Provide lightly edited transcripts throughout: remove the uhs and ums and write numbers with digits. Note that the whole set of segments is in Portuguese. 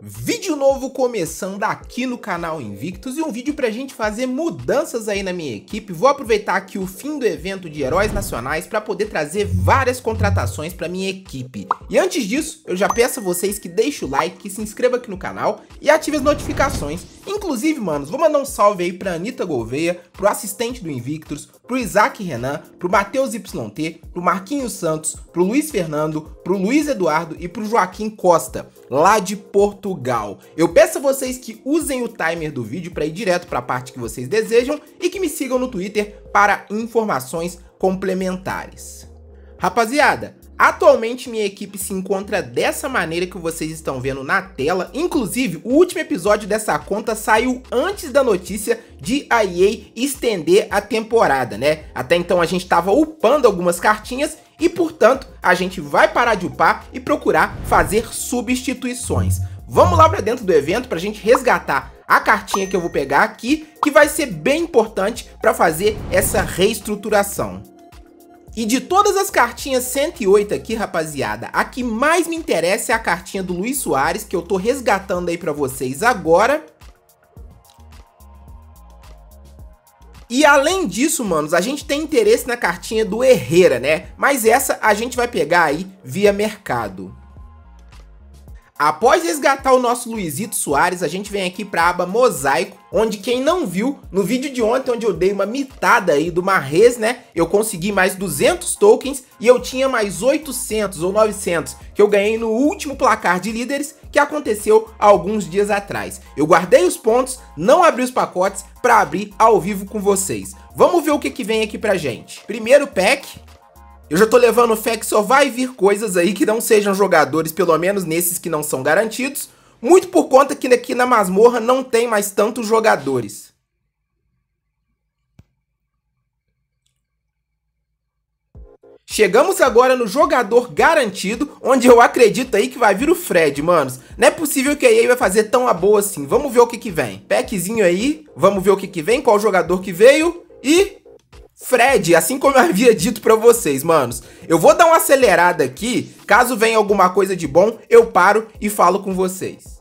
Vídeo novo começando aqui no canal Invictus e um vídeo pra gente fazer mudanças aí na minha equipe. Vou aproveitar aqui o fim do evento de Heróis Nacionais pra poder trazer várias contratações pra minha equipe. E antes disso, eu já peço a vocês que deixem o like, que se inscreva aqui no canal e ative as notificações. Inclusive, manos, vou mandar um salve aí pra Anitta Gouveia, pro assistente do Invictus, pro Isaac Renan, pro Matheus YT, pro Marquinhos Santos, pro Luiz Fernando, pro Luiz Eduardo e pro Joaquim Costa, lá de Portugal. Eu peço a vocês que usem o timer do vídeo para ir direto para a parte que vocês desejam e que me sigam no Twitter para informações complementares. Rapaziada, atualmente minha equipe se encontra dessa maneira que vocês estão vendo na tela. Inclusive, o último episódio dessa conta saiu antes da notícia de a EA estender a temporada, né? Até então a gente estava upando algumas cartinhas e, portanto, a gente vai parar de upar e procurar fazer substituições. Vamos lá para dentro do evento para a gente resgatar a cartinha que eu vou pegar aqui, que vai ser bem importante para fazer essa reestruturação. E de todas as cartinhas 108 aqui, rapaziada, a que mais me interessa é a cartinha do Luiz Soares, que eu tô resgatando aí pra vocês agora. E além disso, manos, a gente tem interesse na cartinha do Herrera, né? Mas essa a gente vai pegar aí via mercado. Após resgatar o nosso Luizito Soares, a gente vem aqui para a aba Mosaico, onde quem não viu, no vídeo de ontem, onde eu dei uma mitada aí do Mahrez, né? Eu consegui mais 200 tokens e eu tinha mais 800 ou 900 que eu ganhei no último placar de líderes, que aconteceu há alguns dias atrás. Eu guardei os pontos, não abri os pacotes para abrir ao vivo com vocês. Vamos ver o que vem aqui pra gente. Primeiro pack... Eu já tô levando fé que só vai vir coisas aí que não sejam jogadores, pelo menos nesses que não são garantidos, muito por conta que aqui na masmorra não tem mais tantos jogadores. Chegamos agora no jogador garantido, onde eu acredito aí que vai vir o Fred, manos. Não é possível que a EA vai fazer tão a boa assim. Vamos ver o que vem. Packzinho aí, vamos ver o que vem, qual jogador que veio e... Fred, assim como eu havia dito pra vocês, manos, eu vou dar uma acelerada aqui, caso venha alguma coisa de bom, eu paro e falo com vocês.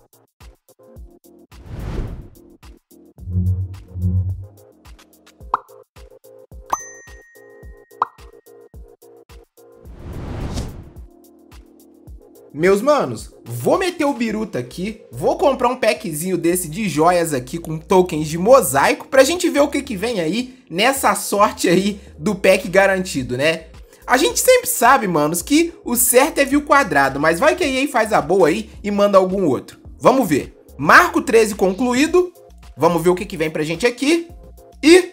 Meus manos, vou meter o biruta aqui, vou comprar um packzinho desse de joias aqui com tokens de mosaico pra gente ver o que vem aí nessa sorte aí do pack garantido, né? A gente sempre sabe, manos, que o certo é vir o quadrado, mas vai que a EA faz a boa aí e manda algum outro. Vamos ver. Marco 13 concluído, vamos ver o que vem pra gente aqui e...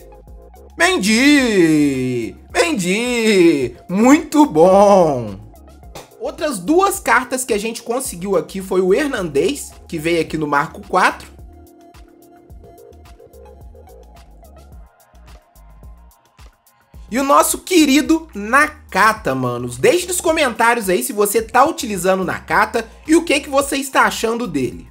Mendy! Mendy! Muito bom! Outras duas cartas que a gente conseguiu aqui foi o Hernandez, que veio aqui no Marco 4. E o nosso querido Nakata, manos. Deixe nos comentários aí se você tá utilizando o Nakata e o que você está achando dele.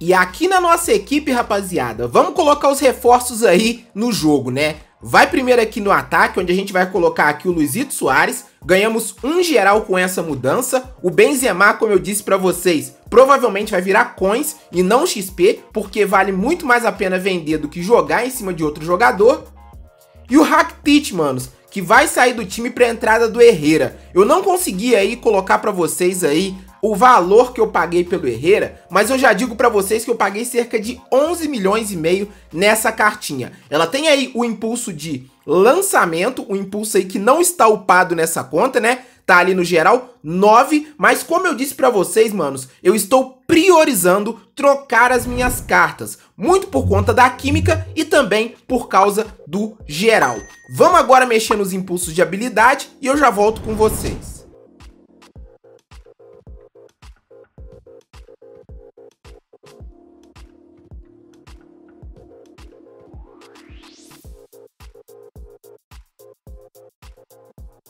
E aqui na nossa equipe, rapaziada, vamos colocar os reforços aí no jogo, né? Vai primeiro aqui no ataque, onde a gente vai colocar aqui o Luizito Soares. Ganhamos um geral com essa mudança. O Benzema, como eu disse pra vocês, provavelmente vai virar coins e não XP, porque vale muito mais a pena vender do que jogar em cima de outro jogador. E o Rakitic, manos, que vai sair do time pra entrada do Herrera. Eu não consegui aí colocar pra vocês aí o valor que eu paguei pelo Herrera, mas eu já digo pra vocês que eu paguei cerca de 11 milhões e meio nessa cartinha. Ela tem aí o impulso de lançamento, o impulso aí que não está upado nessa conta, né? Tá ali no geral 9, mas como eu disse pra vocês, manos, eu estou priorizando trocar as minhas cartas, muito por conta da química e também por causa do geral. Vamos agora mexer nos impulsos de habilidade e eu já volto com vocês.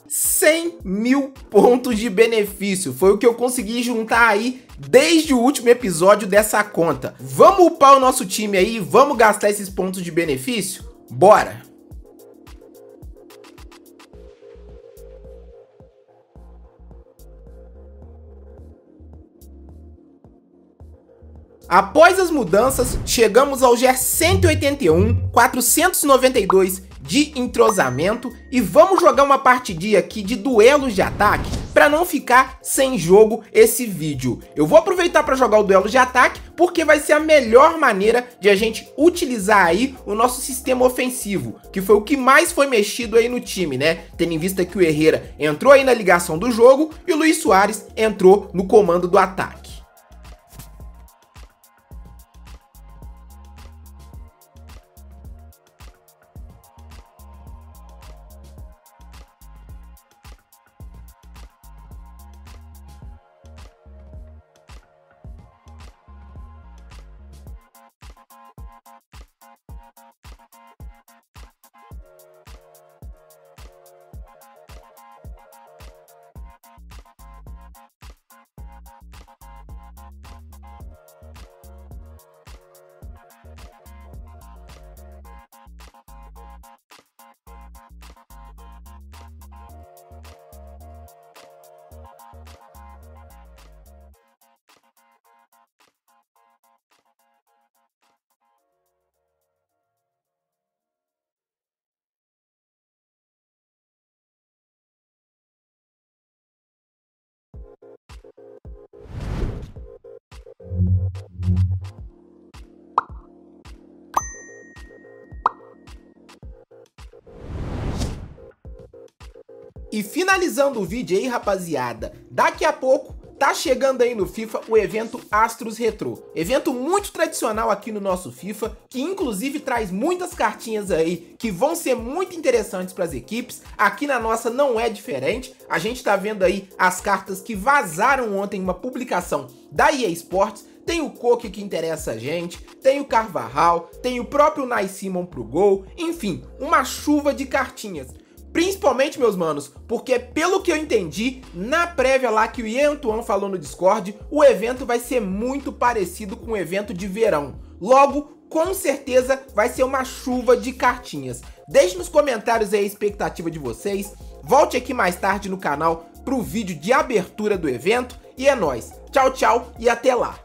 R$100 mil pontos de benefício, foi o que eu consegui juntar aí desde o último episódio dessa conta. Vamos upar o nosso time aí, vamos gastar esses pontos de benefício? Bora! Após as mudanças, chegamos ao G 181, 492 de entrosamento e vamos jogar uma partidinha aqui de duelos de ataque para não ficar sem jogo esse vídeo. Eu vou aproveitar para jogar o duelo de ataque porque vai ser a melhor maneira de a gente utilizar aí o nosso sistema ofensivo, que foi o que mais foi mexido aí no time, né? Tendo em vista que o Herrera entrou aí na ligação do jogo e o Luiz Soares entrou no comando do ataque. E finalizando o vídeo aí, rapaziada, daqui a pouco tá chegando aí no FIFA o evento Astros Retrô, evento muito tradicional aqui no nosso FIFA, que inclusive traz muitas cartinhas aí que vão ser muito interessantes para as equipes. Aqui na nossa não é diferente, a gente tá vendo aí as cartas que vazaram ontem em uma publicação da EA Sports. Tem o Koke que interessa a gente, tem o Carvajal, tem o próprio Nice Simon pro gol, enfim, uma chuva de cartinhas. Principalmente, meus manos, porque pelo que eu entendi, na prévia lá que o Ian Antoine falou no Discord, o evento vai ser muito parecido com o evento de verão. Logo, com certeza, vai ser uma chuva de cartinhas. Deixe nos comentários aí a expectativa de vocês, volte aqui mais tarde no canal pro vídeo de abertura do evento, e é nóis. Tchau, tchau e até lá.